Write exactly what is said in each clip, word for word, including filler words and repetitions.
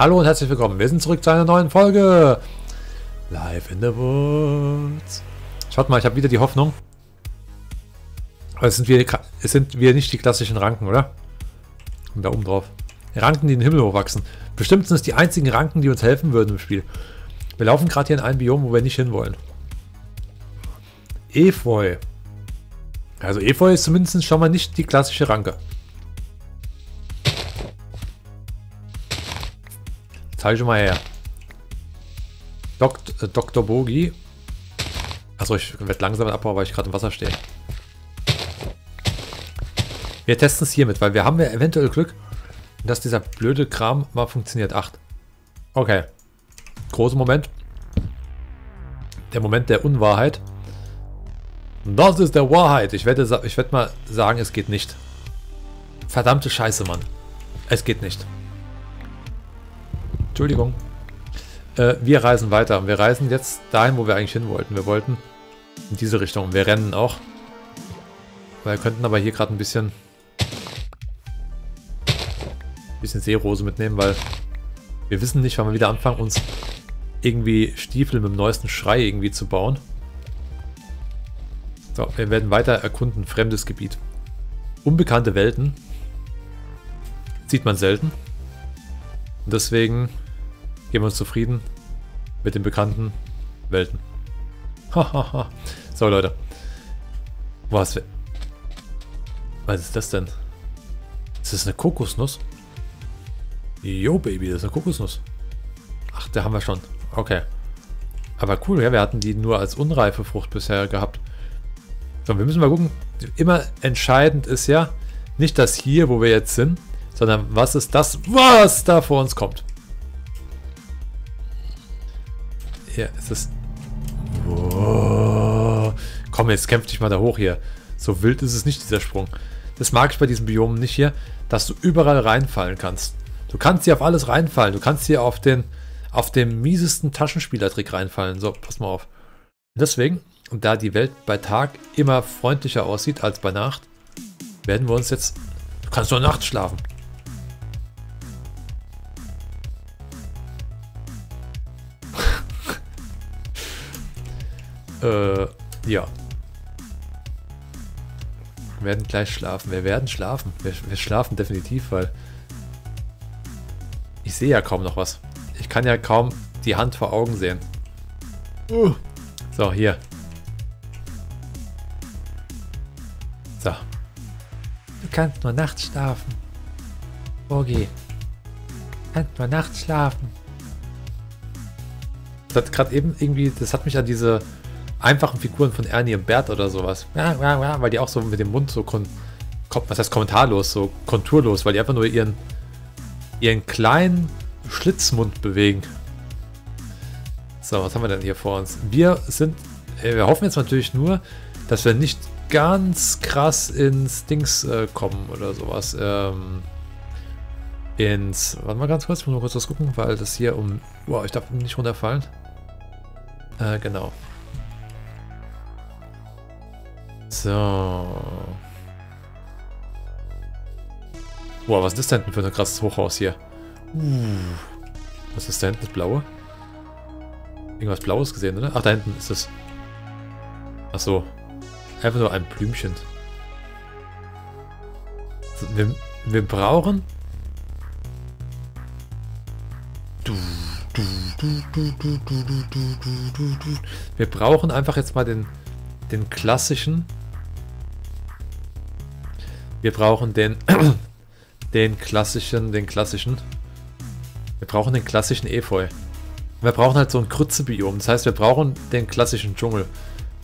Hallo und herzlich willkommen. Wir sind zurück zu einer neuen Folge. Life in the Woods. Schaut mal, ich habe wieder die Hoffnung. Aber es sind wir, es sind wir nicht die klassischen Ranken, oder? Und da oben drauf. Ranken, die in den Himmel hochwachsen. Bestimmt sind es die einzigen Ranken, die uns helfen würden im Spiel. Wir laufen gerade hier in einem Biom, wo wir nicht hinwollen. Efeu. Also Efeu ist zumindest schon mal nicht die klassische Ranke. Zeig schon mal her. Dokt, äh, Doktor Bogi. Achso, ich werde langsam abbauen, weil ich gerade im Wasser stehe. Wir testen es hiermit, weil wir haben ja eventuell Glück, dass dieser blöde Kram mal funktioniert. Acht. Okay. Großer Moment. Der Moment der Unwahrheit. Das ist der Wahrheit. Ich werde, ich werde mal sagen, es geht nicht. Verdammte Scheiße, Mann. Es geht nicht. Entschuldigung. Äh, wir reisen weiter. Wir reisen jetzt dahin, wo wir eigentlich hin wollten. Wir wollten in diese Richtung. Wir rennen auch. Wir könnten aber hier gerade ein bisschen ein bisschen Seerose mitnehmen, weil wir wissen nicht, wann wir wieder anfangen, uns irgendwie Stiefel mit dem neuesten Schrei irgendwie zu bauen. So, wir werden weiter erkunden. Fremdes Gebiet. Unbekannte Welten. Sieht man selten. Und deswegen geben wir uns zufrieden mit den bekannten Welten. So, Leute. Was, was ist das denn? Ist das eine Kokosnuss? Jo, Baby, das ist eine Kokosnuss. Ach, da haben wir schon. Okay. Aber cool, ja, wir hatten die nur als unreife Frucht bisher gehabt. So, wir müssen mal gucken. Immer entscheidend ist ja nicht das hier, wo wir jetzt sind, sondern was ist das, was da vor uns kommt. Ja, es ist... Oh. Komm, jetzt kämpf dich mal da hoch hier. So wild ist es nicht, dieser Sprung. Das mag ich bei diesen Biomen nicht hier, dass du überall reinfallen kannst. Du kannst hier auf alles reinfallen. Du kannst hier auf den, auf den miesesten Taschenspielertrick reinfallen. So, pass mal auf. Deswegen, da die Welt bei Tag immer freundlicher aussieht als bei Nacht, werden wir uns jetzt... Du kannst nur nachts schlafen. Äh, ja. Wir werden gleich schlafen. Wir werden schlafen. Wir, wir schlafen definitiv, weil ich sehe ja kaum noch was. Ich kann ja kaum die Hand vor Augen sehen. Uh. So, hier. So. Du kannst nur nachts schlafen. Bogi. Du kannst nur nachts schlafen. Das hat gerade eben irgendwie, das hat mich an diese einfachen Figuren von Ernie und Bert oder sowas. Ja, ja, ja, weil die auch so mit dem Mund so, kon was heißt kommentarlos, so konturlos, weil die einfach nur ihren, ihren kleinen Schlitzmund bewegen. So, was haben wir denn hier vor uns? Wir sind, wir hoffen jetzt natürlich nur, dass wir nicht ganz krass ins Dings äh, kommen oder sowas. Ähm, ins, warte mal ganz kurz, ich muss mal kurz was gucken, weil das hier um, wow, ich darf nicht runterfallen. Äh, genau. So. Wow, was ist das denn für ein krasses Hochhaus hier? Uh, was ist da hinten? Das Blaue? Irgendwas Blaues gesehen, oder? Ach, da hinten ist es. Ach so. Einfach nur ein Blümchen. Wir, wir brauchen... Wir brauchen einfach jetzt mal den... den klassischen, wir brauchen den, den klassischen, den klassischen, wir brauchen den klassischen Efeu. Wir brauchen halt so ein Krützebiom, das heißt, wir brauchen den klassischen Dschungel.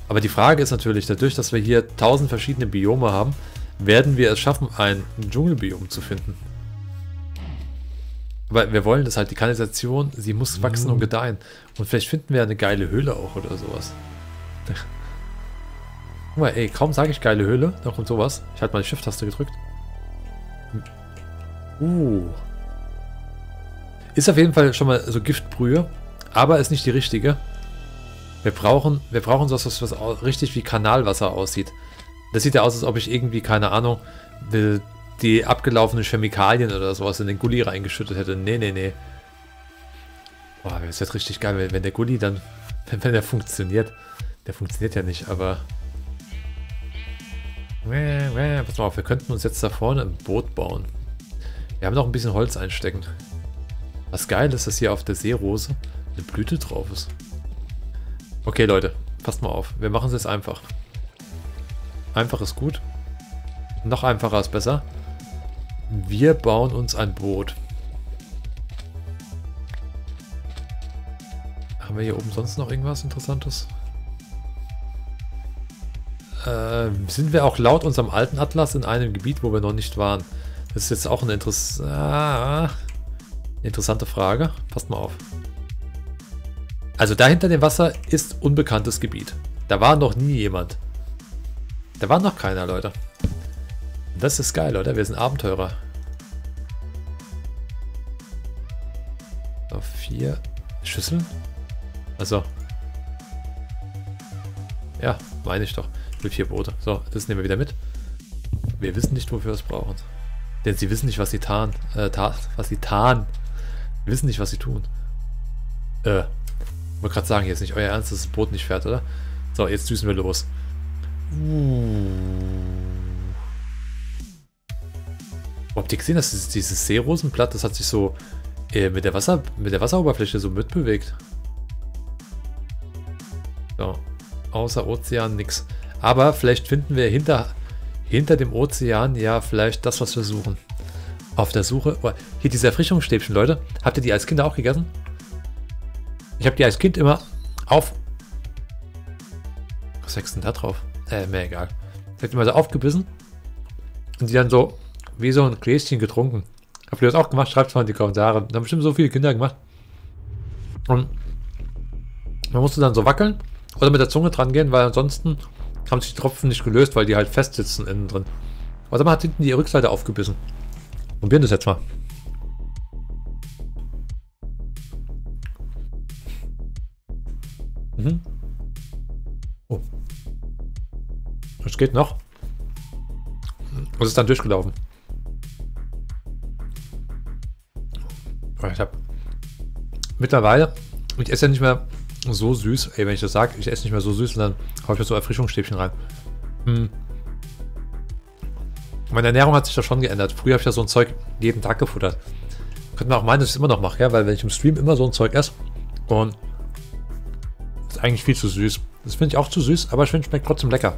Aber die Frage ist natürlich, dadurch, dass wir hier tausend verschiedene Biome haben, werden wir es schaffen, ein Dschungelbiom zu finden. Aber wir wollen das halt, die Kanalisation, sie muss wachsen und gedeihen. Und vielleicht finden wir eine geile Höhle auch oder sowas. Guck mal, ey, kaum sage ich geile Höhle, da kommt sowas. Ich hatte mal die Shift-Taste gedrückt. Uh. Ist auf jeden Fall schon mal so Giftbrühe, aber ist nicht die richtige. Wir brauchen, wir brauchen sowas, was, was richtig wie Kanalwasser aussieht. Das sieht ja aus, als ob ich irgendwie, keine Ahnung, die, die abgelaufenen Chemikalien oder sowas in den Gulli reingeschüttet hätte. Nee, nee, nee. Boah, das wird richtig geil, wenn, wenn der Gulli dann, wenn, wenn der funktioniert. Der funktioniert ja nicht, aber... Pass mal auf, wir könnten uns jetzt da vorne ein Boot bauen. Wir haben noch ein bisschen Holz einstecken. Was geil ist, dass hier auf der Seerose eine Blüte drauf ist. Okay, Leute, passt mal auf. Wir machen es jetzt einfach. Einfach ist gut. Noch einfacher ist besser. Wir bauen uns ein Boot. Haben wir hier oben sonst noch irgendwas Interessantes? Äh, sind wir auch laut unserem alten Atlas in einem Gebiet, wo wir noch nicht waren? Das ist jetzt auch eine Interess- ah, interessante Frage. Passt mal auf. Also da hinter dem Wasser ist unbekanntes Gebiet. Da war noch nie jemand. Da war noch keiner, Leute. Das ist geil, oder? Wir sind Abenteurer. Auf vier Schüsseln? Also. Ja, meine ich doch. Mit vier Boote. So, das nehmen wir wieder mit. Wir wissen nicht, wofür wir es brauchen. Denn sie wissen nicht, was sie tarn. Äh, tar was sie tarn. Wir wissen nicht, was sie tun. Äh. Ich wollte gerade sagen, hier ist nicht euer Ernst, dass das Boot nicht fährt, oder? So, jetzt düsen wir los. Uh. Habt ihr gesehen, dass dieses, dieses Seerosenblatt, das hat sich so äh, mit, der Wasser, mit der Wasseroberfläche so mitbewegt? So, außer Ozean nix. Aber vielleicht finden wir hinter, hinter dem Ozean ja vielleicht das, was wir suchen. Auf der Suche... Oh, hier diese Erfrischungsstäbchen, Leute. Habt ihr die als Kinder auch gegessen? Ich habe die als Kind immer auf... Was ist denn da drauf? Äh, mir egal. Ich habe die mal so aufgebissen und die dann so... wie so ein Gläschen getrunken. Habt ihr das auch gemacht? Schreibt es mal in die Kommentare. Da haben bestimmt so viele Kinder gemacht. Und man musste dann so wackeln oder mit der Zunge dran gehen, weil ansonsten haben sich die Tropfen nicht gelöst, weil die halt fest sitzen innen drin. Aber man hat hinten die Rückseite aufgebissen. Probieren das jetzt mal. Mhm. Oh. Das geht noch. Das ist dann durchgelaufen. Ich habe mittlerweile, ich esse ja nicht mehr so süß, ey, wenn ich das sage, ich esse nicht mehr so süß und dann haue ich mir so Erfrischungsstäbchen rein. Hm. Meine Ernährung hat sich da schon geändert. Früher habe ich ja so ein Zeug jeden Tag gefuttert. Könnte man auch meinen, dass ich es immer noch mache, ja? Weil wenn ich im Stream immer so ein Zeug esse und ist eigentlich viel zu süß. Das finde ich auch zu süß, aber ich finde, es schmeckt trotzdem lecker.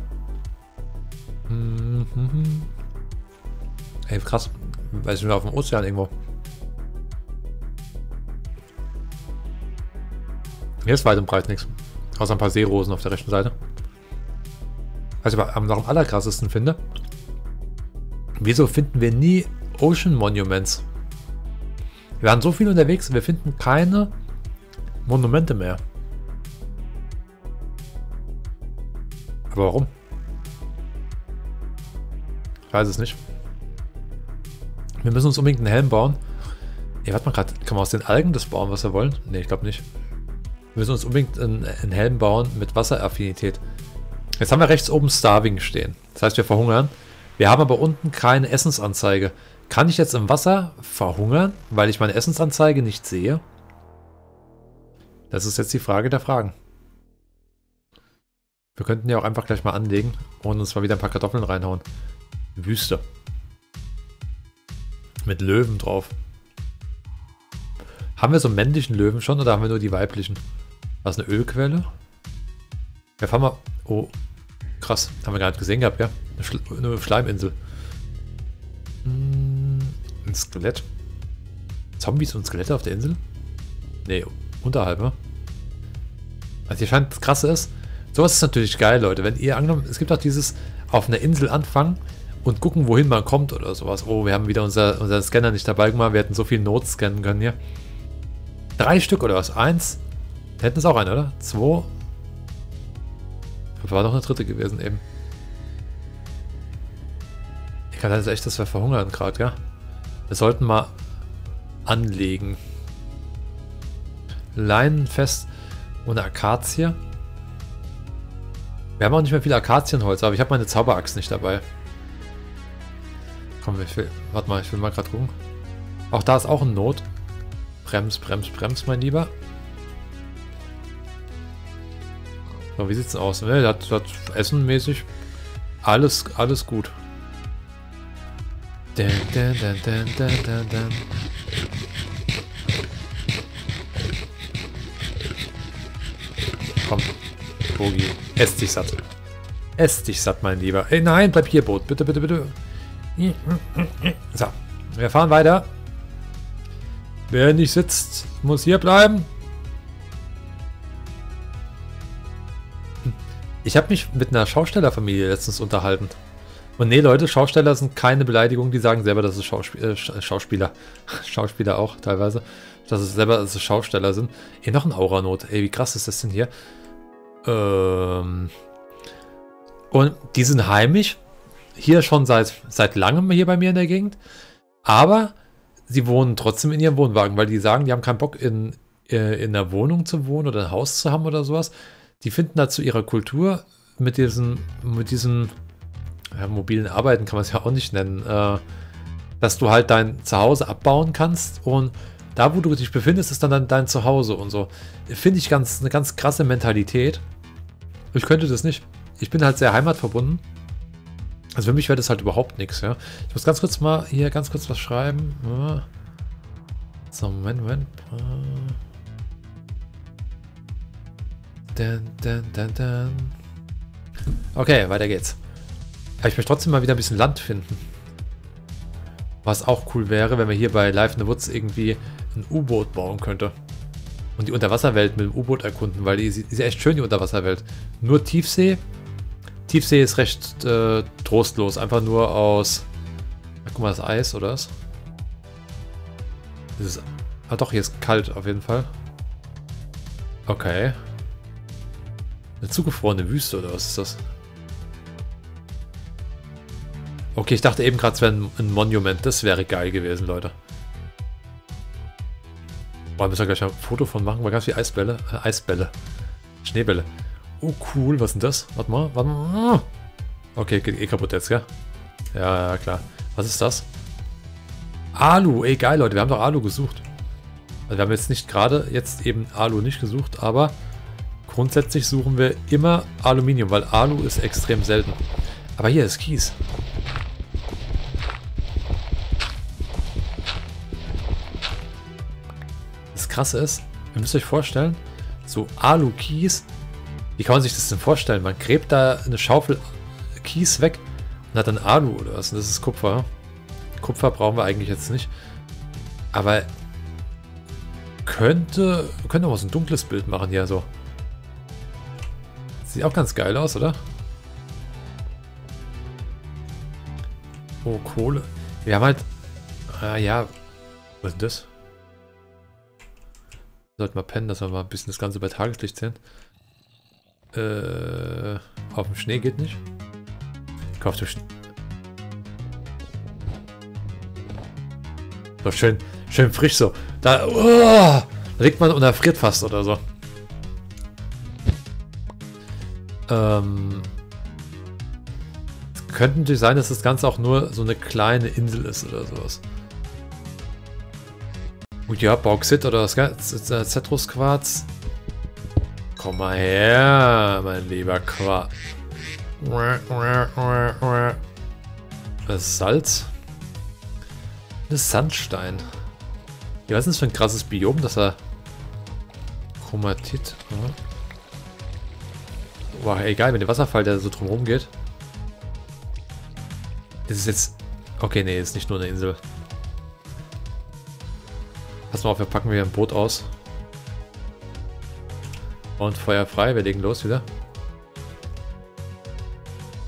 Hm, hm, hm. Ey, krass, weiß ich nicht, auf dem Ozean irgendwo. Hier ist weit und breit nichts. Außer ein paar Seerosen auf der rechten Seite. Was ich aber noch am allerkrassesten finde. Wieso finden wir nie Ocean Monuments? Wir waren so viel unterwegs und wir finden keine Monumente mehr. Aber warum? Ich weiß es nicht. Wir müssen uns unbedingt einen Helm bauen. Ey, warte mal gerade. Kann man aus den Algen das bauen, was wir wollen? Ne, ich glaube nicht. Wir müssen uns unbedingt einen Helm bauen mit Wasseraffinität. Jetzt haben wir rechts oben Starving stehen. Das heißt, wir verhungern. Wir haben aber unten keine Essensanzeige. Kann ich jetzt im Wasser verhungern, weil ich meine Essensanzeige nicht sehe? Das ist jetzt die Frage der Fragen. Wir könnten ja auch einfach gleich mal anlegen und uns mal wieder ein paar Kartoffeln reinhauen. Wüste. Mit Löwen drauf. Haben wir so männlichen Löwen schon oder haben wir nur die weiblichen? War es eine Ölquelle? Wir fahren mal... Oh, krass. Haben wir gar nicht gesehen gehabt, ja? Eine, Schle eine Schleiminsel. Hm, ein Skelett. Zombies und Skelette auf der Insel? Nee, unterhalb, ne? Also hier scheint das Krasse ist. Sowas ist natürlich geil, Leute. Wenn ihr angenommen... Es gibt auch dieses auf einer Insel anfangen und gucken, wohin man kommt oder sowas. Oh, wir haben wieder unser, unseren Scanner nicht dabei gemacht. Wir hätten so viel Not scannen können hier. Drei Stück oder was? Eins. Hätten es auch einen, oder? Zwei. Aber war noch eine dritte gewesen eben. Ich kann also echt, dass wir verhungern gerade, ja? Wir sollten mal anlegen. Leinenfest ohne Akazie. Wir haben auch nicht mehr viel Akazienholz, aber ich habe meine Zauberachs nicht dabei. Komm, ich will, warte mal, ich will mal gerade gucken. Auch da ist auch ein Not. Brems, brems, brems, mein Lieber. So, wie sieht's denn aus? Ne, das, das essenmäßig alles, alles gut. Dun, dun, dun, dun, dun, dun, dun. Komm, Bogi, ess dich satt. Ess dich satt, mein Lieber. Ey, nein, bleib hier, Boot. Bitte, bitte, bitte. So, wir fahren weiter. Wer nicht sitzt, muss hier bleiben. Ich habe mich mit einer Schaustellerfamilie letztens unterhalten. Und nee, Leute, Schausteller sind keine Beleidigung. Die sagen selber, dass es Schauspie äh, Schauspieler, Schauspieler auch teilweise, dass es selber dass es Schausteller sind. Ey, noch ein Auranot. Ey, wie krass ist das denn hier? Ähm Und die sind heimisch. Hier schon seit, seit langem hier bei mir in der Gegend. Aber sie wohnen trotzdem in ihrem Wohnwagen, weil die sagen, die haben keinen Bock, in, in einer Wohnung zu wohnen oder ein Haus zu haben oder sowas. Die finden dazu ihre Kultur mit diesem, mit diesem ja, mobilen Arbeiten, kann man es ja auch nicht nennen, äh, dass du halt dein Zuhause abbauen kannst und da, wo du dich befindest, ist dann dein, dein Zuhause und so. Finde ich ganz, eine ganz krasse Mentalität. Ich könnte das nicht. Ich bin halt sehr heimatverbunden. Also für mich wäre das halt überhaupt nichts, ja. Ich muss ganz kurz mal hier ganz kurz was schreiben. So, Moment, Moment. Okay, weiter geht's. Aber ich möchte trotzdem mal wieder ein bisschen Land finden. Was auch cool wäre, wenn man hier bei Life in the Woods irgendwie ein U-Boot bauen könnte. Und die Unterwasserwelt mit dem U-Boot erkunden, weil die ist echt schön, die Unterwasserwelt. Nur Tiefsee. Tiefsee ist recht äh, trostlos. Einfach nur aus... Na, guck mal, das Eis, oder was? Das ist... Ah doch, hier ist kalt auf jeden Fall. Okay. Eine zugefrorene Wüste, oder was ist das? Okay, ich dachte eben gerade, es wäre ein, ein Monument. Das wäre geil gewesen, Leute. Boah, müssen wir gleich ein Foto von machen, weil ganz viele Eisbälle... Äh, Eisbälle. Schneebälle. Oh, cool. Was ist denn das? Warte mal. Warte mal. Okay, geht eh kaputt jetzt, gell? Ja, ja, klar. Was ist das? Alu. Ey, geil, Leute. Wir haben doch Alu gesucht. Also wir haben jetzt nicht gerade jetzt eben Alu nicht gesucht, aber grundsätzlich suchen wir immer Aluminium, weil Alu ist extrem selten. Aber hier ist Kies. Das Krasse ist, ihr müsst euch vorstellen, so Alu-Kies. Wie kann man sich das denn vorstellen? Man gräbt da eine Schaufel Kies weg und hat dann Alu oder was? Und das ist Kupfer. Kupfer brauchen wir eigentlich jetzt nicht. Aber könnte... Wir können doch mal so ein dunkles Bild machen hier so. Sieht auch ganz geil aus, oder? Oh, Kohle. Wir haben halt... Ah ja... Was ist das? Sollten wir pennen, dass wir mal ein bisschen das Ganze bei Tageslicht sehen. Äh, auf dem Schnee geht nicht. Kauf den Schnee. So schön, schön frisch so. Da, oh, da liegt man und erfriert fast oder so. Ähm, es könnte natürlich sein, dass das Ganze auch nur so eine kleine Insel ist oder sowas. Gut, ja, Bauxit oder was, Zetrusquarz. Komm mal her, mein lieber Quark. Das ist Salz. Das ist Sandstein. Ich weiß nicht, was für ein krasses Biom, dass er... Chromatit. Boah, egal, mit dem Wasserfall, der so drumherum geht. Das ist jetzt... Okay, nee, ist nicht nur eine Insel. Pass mal auf, wir packen wieder ein Boot aus. Und Feuer frei, wir legen los wieder.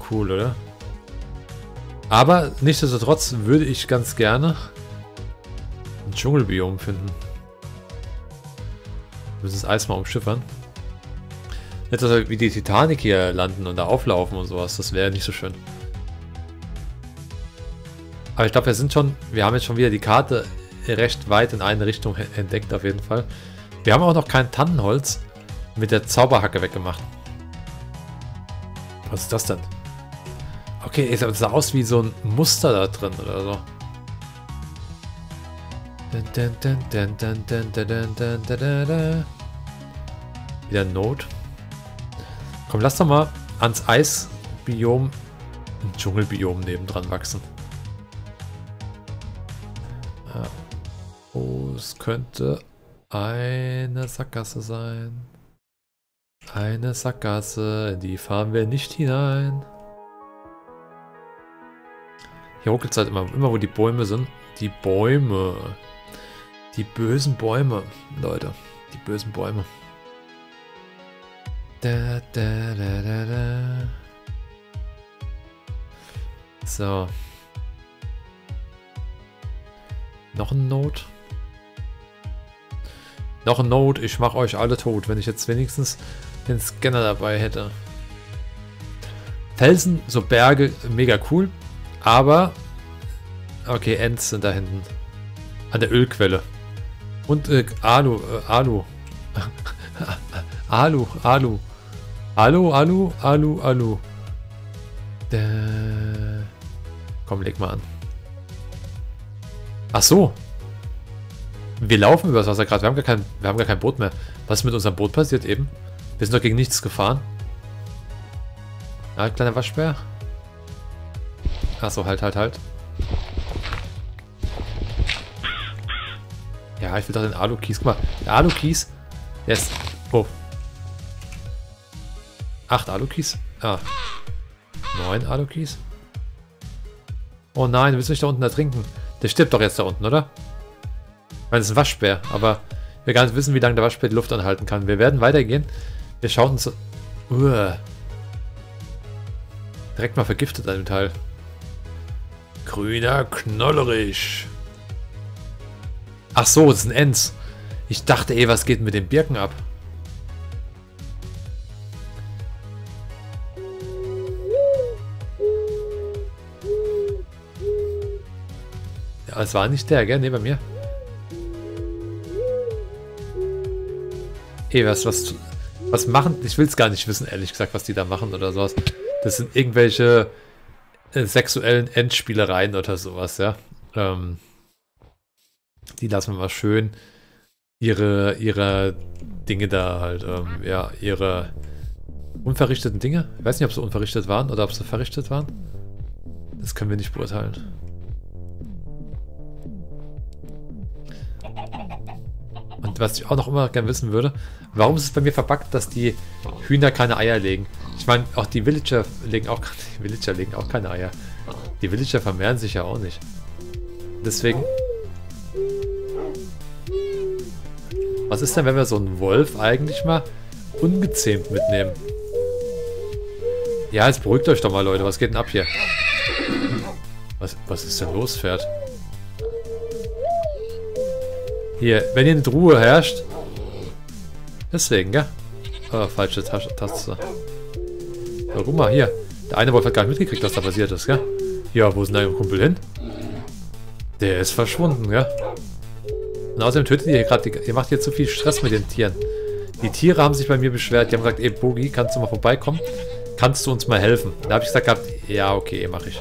Cool, oder? Aber nichtsdestotrotz würde ich ganz gerne ein Dschungelbiom finden. Wir müssen das Eis mal umschiffern. Nicht, dass wir wie die Titanic hier landen und da auflaufen und sowas, das wäre nicht so schön. Aber ich glaube, wir sind schon, wir haben jetzt schon wieder die Karte recht weit in eine Richtung entdeckt auf jeden Fall. Wir haben auch noch kein Tannenholz mit der Zauberhacke weggemacht. Was ist das denn? Okay, es sah aus wie so ein Muster da drin oder so. Wieder Not. Komm, lass doch mal ans Eisbiom ein Dschungelbiom nebendran wachsen. Ah, oh, es könnte eine Sackgasse sein. Eine Sackgasse, die fahren wir nicht hinein. Hier ruckelt es halt immer, immer wo die Bäume sind. Die Bäume. Die bösen Bäume, Leute. Die bösen Bäume. Da, da, da, da, da. So. Noch ein Note. Noch ein Note. Ich mache euch alle tot, wenn ich jetzt wenigstens den Scanner dabei hätte. Felsen, so Berge, mega cool. Aber, okay, Ents sind da hinten. An der Ölquelle. Und äh, Alu, äh, Alu. Alu, Alu. Alu, Alu, Alu, Alu. Dä Komm, leg mal an. Ach so. Wir laufen übers Wasser gerade. Wir haben gar kein, wir haben gar kein Boot mehr. Was ist mit unserem Boot passiert eben? Wir sind doch gegen nichts gefahren. Ah, kleiner Waschbär. Achso, halt, halt, halt. Ja, ich will doch den Alu-Kies. Guck mal, der Alu-Kies. Der ist... Oh. Acht Alu-Kies. Ah. Neun Alu-Kies. Oh nein, du willst mich da unten ertrinken. Der stirbt doch jetzt da unten, oder? Ich meine, das ist ein Waschbär, aber wir gar nicht wissen, wie lange der Waschbär die Luft anhalten kann. Wir werden weitergehen. Wir schauen uns... Uah. Direkt mal vergiftet an dem Teil. Grüner Knollerich. Ach so, das sind Ents. Ich dachte eh, was geht mit den Birken ab? Ja, es war nicht der, gell? Ne, bei mir. Eh, was, was, was machen? Ich will es gar nicht wissen, ehrlich gesagt, was die da machen oder sowas. Das sind irgendwelche sexuellen Endspielereien oder sowas, ja. Ähm, die lassen wir mal schön ihre, ihre Dinge da halt, ähm, ja, ihre unverrichteten Dinge. Ich weiß nicht, ob sie unverrichtet waren oder ob sie verrichtet waren. Das können wir nicht beurteilen. Und was ich auch noch immer gerne wissen würde, warum ist es bei mir verbuggt, dass die Hühner keine Eier legen? Ich meine, auch die Villager legen auch, die Villager legen auch keine Eier. Die Villager vermehren sich ja auch nicht. Deswegen... Was ist denn, wenn wir so einen Wolf eigentlich mal ungezähmt mitnehmen? Ja, jetzt beruhigt euch doch mal, Leute. Was geht denn ab hier? Was, was ist denn los, Pferd? Hier, wenn ihr in Ruhe herrscht. Deswegen, gell? Oh, falsche Tasche, Taste. So, guck mal, hier. Der eine Wolf hat gar nicht mitgekriegt, was da passiert ist, gell? Ja, wo ist denn dein Kumpel hin? Der ist verschwunden, gell? Und außerdem tötet ihr hier gerade, ihr macht hier zu viel Stress mit den Tieren. Die Tiere haben sich bei mir beschwert, die haben gesagt, ey Bogi, kannst du mal vorbeikommen? Kannst du uns mal helfen? Da habe ich gesagt gehabt, ja okay, mach ich.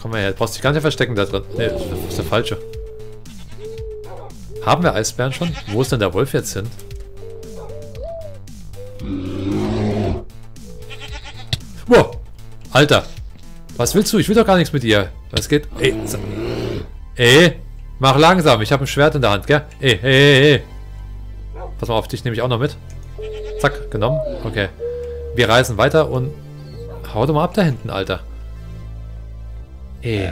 Komm mal her, du brauchst dich gar nicht verstecken da drin. Ne, das ist der falsche. Haben wir Eisbären schon? Wo ist denn der Wolf jetzt hin? Wow, Alter. Was willst du? Ich will doch gar nichts mit dir. Was geht? Ey, ey. Mach langsam, ich habe ein Schwert in der Hand, gell? Ey, ey, ey, ey. Pass mal auf, dich nehme ich auch noch mit. Zack, genommen. Okay. Wir reisen weiter und... Hau doch mal ab da hinten, Alter. Ey.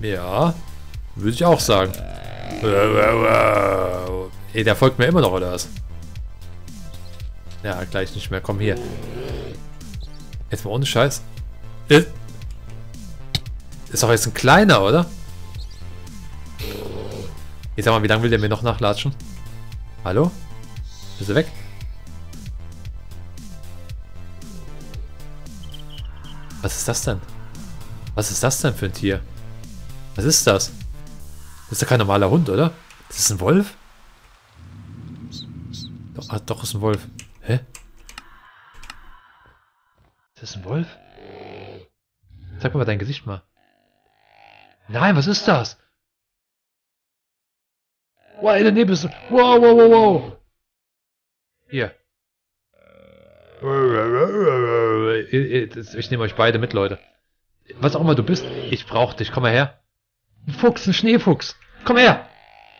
Ja. Würde ich auch sagen. Ey, der folgt mir immer noch, oder was? Ja, gleich nicht mehr. Komm hier. Jetzt mal ohne Scheiß. Ey. Ist doch jetzt ein kleiner, oder? Ich sag mal, wie lange will der mir noch nachlatschen? Hallo? Bist du weg? Was ist das denn? Was ist das denn für ein Tier? Was ist das? Das ist doch kein normaler Hund, oder? Das ist ein Wolf? Doch, ah, doch ist ein Wolf. Hä? Das ist ein Wolf? Zeig mir mal dein Gesicht mal. Nein, was ist das? Wow, in der Nebel ist... Wow, wow, wow, wow. Hier. Ich nehme euch beide mit, Leute. Was auch immer du bist, ich brauche dich. Komm mal her. Ein Fuchs, ein Schneefuchs. Komm her.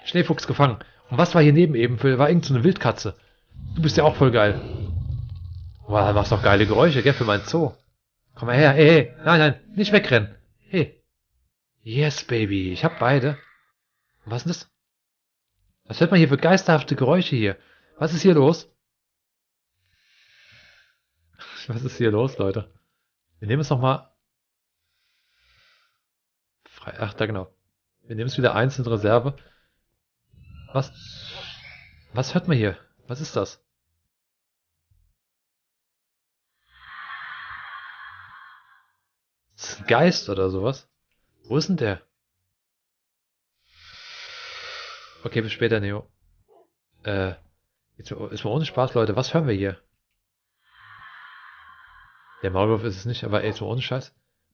Schneefuchs gefangen. Und was war hier neben eben? Für, war irgend so eine Wildkatze. Du bist ja auch voll geil. Boah, du machst doch geile Geräusche, gell, für meinen Zoo. Komm mal her. Hey, hey. Nein, nein. Nicht wegrennen. Hey. Yes, Baby. Ich hab beide. Und was ist das? Was hört man hier für geisterhafte Geräusche hier? Was ist hier los? Was ist hier los, Leute? Wir nehmen es nochmal... Ach, da genau. Wir nehmen es wieder eins in Reserve. Was? Was hört man hier? Was ist das? Ist ein Geist oder sowas? Wo ist denn der? Okay, bis später, Neo. Äh, jetzt ist mal ohne Spaß, Leute. Was hören wir hier? Der Maulwurf ist es nicht, aber ey, jetzt mal ohne Scheiß.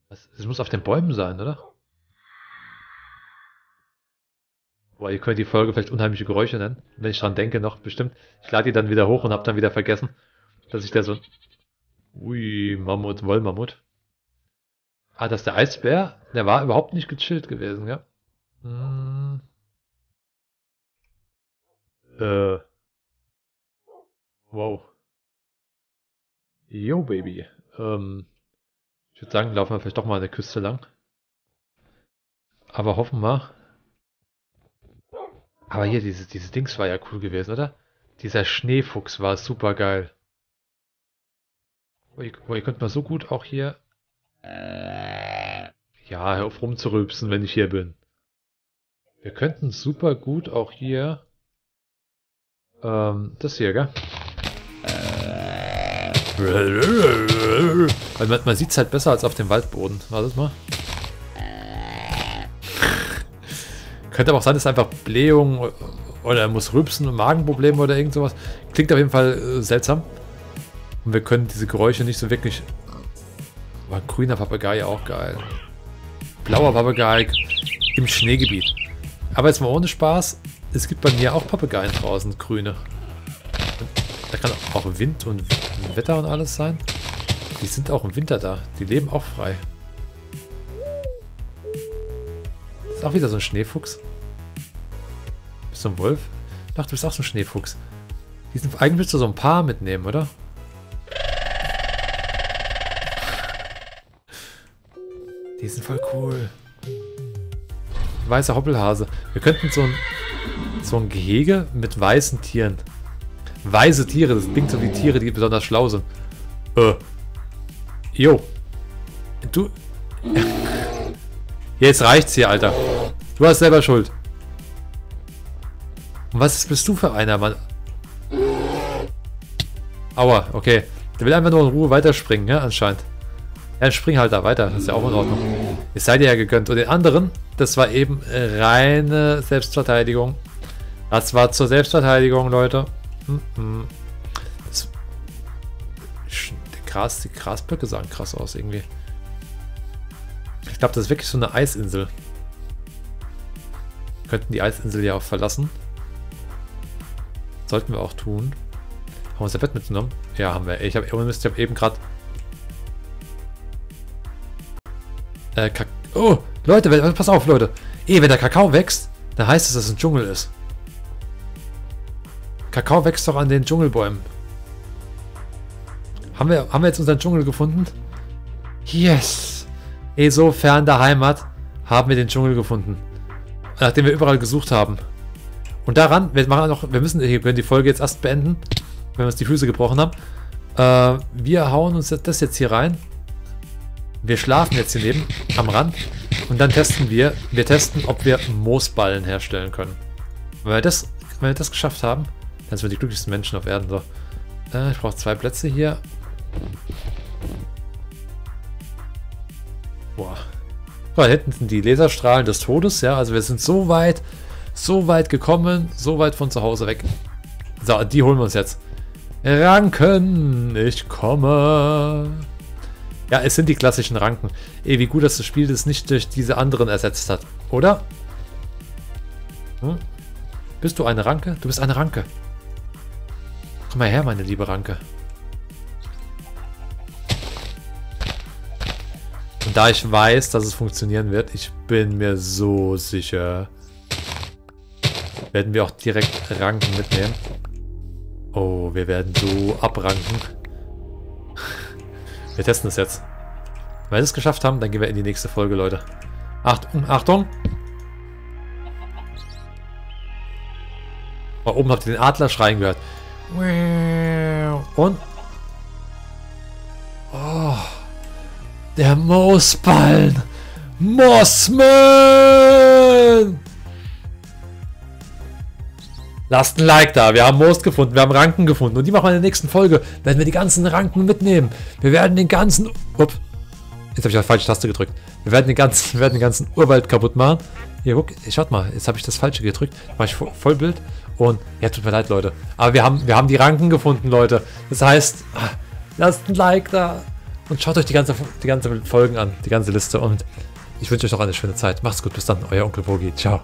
Es muss auf den Bäumen sein, oder? Boah, ihr könnt die Folge vielleicht unheimliche Geräusche nennen. Wenn ich dran denke noch, bestimmt. Ich lade die dann wieder hoch und hab dann wieder vergessen, dass ich da so... Ui, Mammut, Wollmammut. Ah, das ist der Eisbär? Der war überhaupt nicht gechillt gewesen, ja? Hm. Äh. Wow. Yo, Baby. Ähm, ich würde sagen, laufen wir vielleicht doch mal an der Küste lang. Aber hoffen wir. Aber hier, dieses, dieses Dings war ja cool gewesen, oder? Dieser Schneefuchs war super geil. Oh, ihr, oh, ihr könnt mal so gut auch hier... Ja, hör auf rumzurülpsen, wenn ich hier bin. Wir könnten super gut auch hier... Ähm, das hier, gell? Weil man, man sieht es halt besser als auf dem Waldboden. Wartet mal. Könnte aber auch sein, dass einfach Blähung oder muss rübsen und Magenprobleme oder irgend sowas. Klingt auf jeden Fall äh, seltsam. Und wir können diese Geräusche nicht so wirklich... Aber ein grüner Papagei auch geil. Blauer Papagei im Schneegebiet. Aber jetzt mal ohne Spaß. Es gibt bei mir auch Papageien draußen, grüne. Da kann auch Wind und Wetter und alles sein. Die sind auch im Winter da. Die leben auch frei. Das ist auch wieder so ein Schneefuchs. Bist du ein Wolf? Ach, du bist auch so ein Schneefuchs. Die sind, eigentlich willst du so ein paar mitnehmen, oder? Die sind voll cool. Weißer Hoppelhase. Wir könnten so ein, so ein Gehege mit weißen Tieren. Weise Tiere, das klingt so wie Tiere, die besonders schlau sind. Äh. Jo. Du. Jetzt reicht's hier, Alter. Du hast selber Schuld. Und was bist du für einer, Mann? Aua, okay. Der will einfach nur in Ruhe weiterspringen, ne, anscheinend. Ja, spring halt da weiter, das ist ja auch in Ordnung. Ihr seid ihr ja gegönnt. Und den anderen, das war eben reine Selbstverteidigung. Das war zur Selbstverteidigung, Leute. Das Gras, die Grasblöcke sahen krass aus irgendwie. Ich glaube, das ist wirklich so eine Eisinsel. Wir könnten die Eisinsel ja auch verlassen. Sollten wir auch tun. Haben wir unser Bett mitgenommen? Ja, haben wir. Ich habe ich hab eben gerade... Äh, Kak oh, Leute, wenn, pass auf, Leute. Ehe, wenn der Kakao wächst, dann heißt es, dass es ein Dschungel ist. Kakao wächst doch an den Dschungelbäumen. Haben wir, haben wir jetzt unseren Dschungel gefunden? Yes! Eh so fern der Heimat haben wir den Dschungel gefunden. Nachdem wir überall gesucht haben. Und daran, wir machen noch, wir müssen hier können die Folge jetzt erst beenden, wenn wir uns die Füße gebrochen haben. Äh, wir hauen uns das jetzt hier rein. Wir schlafen jetzt hier neben, am Rand. Und dann testen wir, wir testen, ob wir Moosballen herstellen können. Wenn wir das, wenn wir das geschafft haben, dann sind wir die glücklichsten Menschen auf Erden. So. Äh, ich brauche zwei Plätze hier. Boah. Boah, hinten sind die Laserstrahlen des Todes. Ja, also wir sind so weit, so weit gekommen, so weit von zu Hause weg. So, die holen wir uns jetzt. Ranken, ich komme. Ja, es sind die klassischen Ranken. Ey, wie gut, dass das Spiel das nicht durch diese anderen ersetzt hat, oder? Hm? Bist du eine Ranke? Du bist eine Ranke. Komm mal her, meine liebe Ranke. Und da ich weiß, dass es funktionieren wird, ich bin mir so sicher, werden wir auch direkt Ranken mitnehmen. Oh, wir werden so abranken. Wir testen es jetzt. Wenn wir es geschafft haben, dann gehen wir in die nächste Folge, Leute. Achtung, Achtung! Da oben habt ihr den Adler schreien gehört. Und? Oh, der Moosballen! Mossman! Lasst ein Like da. Wir haben Moos gefunden. Wir haben Ranken gefunden. Und die machen wir in der nächsten Folge. Werden wir die ganzen Ranken mitnehmen. Wir werden den ganzen... Upp. Jetzt habe ich auf die falsche Taste gedrückt. Wir werden den ganzen, werden den ganzen Urwald kaputt machen. Hier, guck. Schaut mal. Jetzt habe ich das Falsche gedrückt. Mache ich Vollbild. Und... Ja, tut mir leid, Leute. Aber wir haben, wir haben die Ranken gefunden, Leute. Das heißt... Lasst ein Like da. Und schaut euch die ganze, die ganze Folgen an. Die ganze Liste. Und ich wünsche euch noch eine schöne Zeit. Macht's gut. Bis dann. Euer Onkel Bogi. Ciao.